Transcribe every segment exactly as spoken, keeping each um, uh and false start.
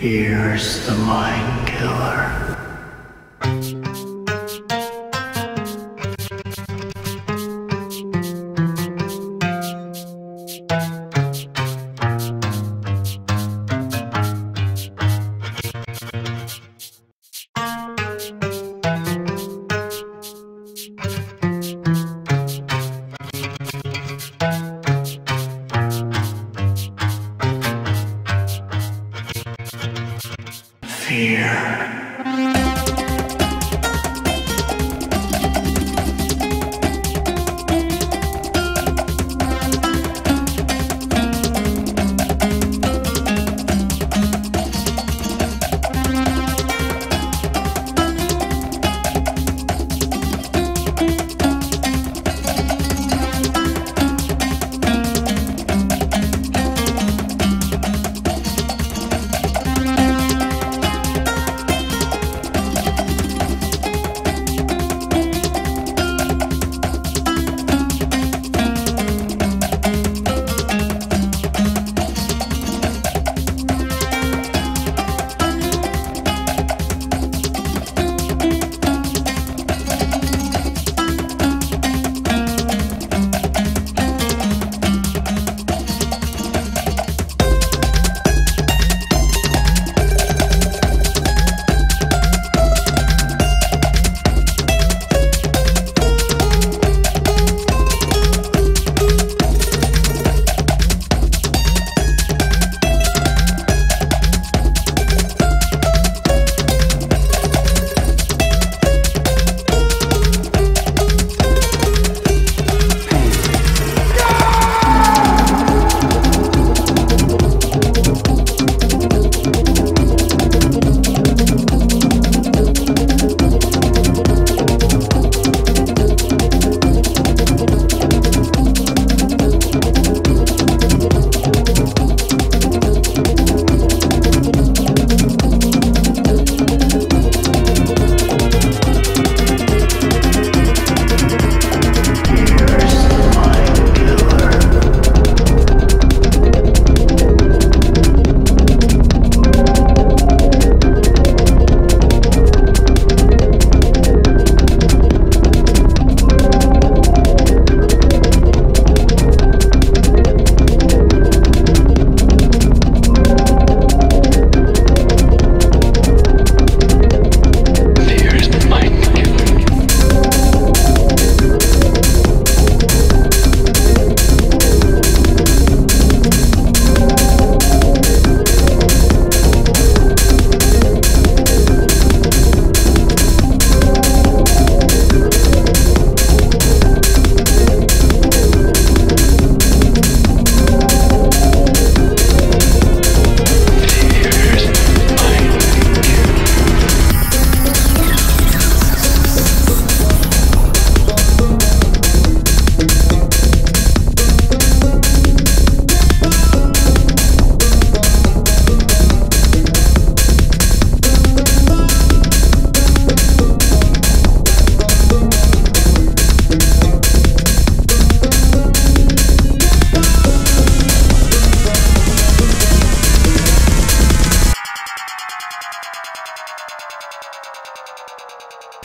Here's the mind killer. Fear.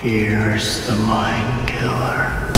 Fear's the mind killer.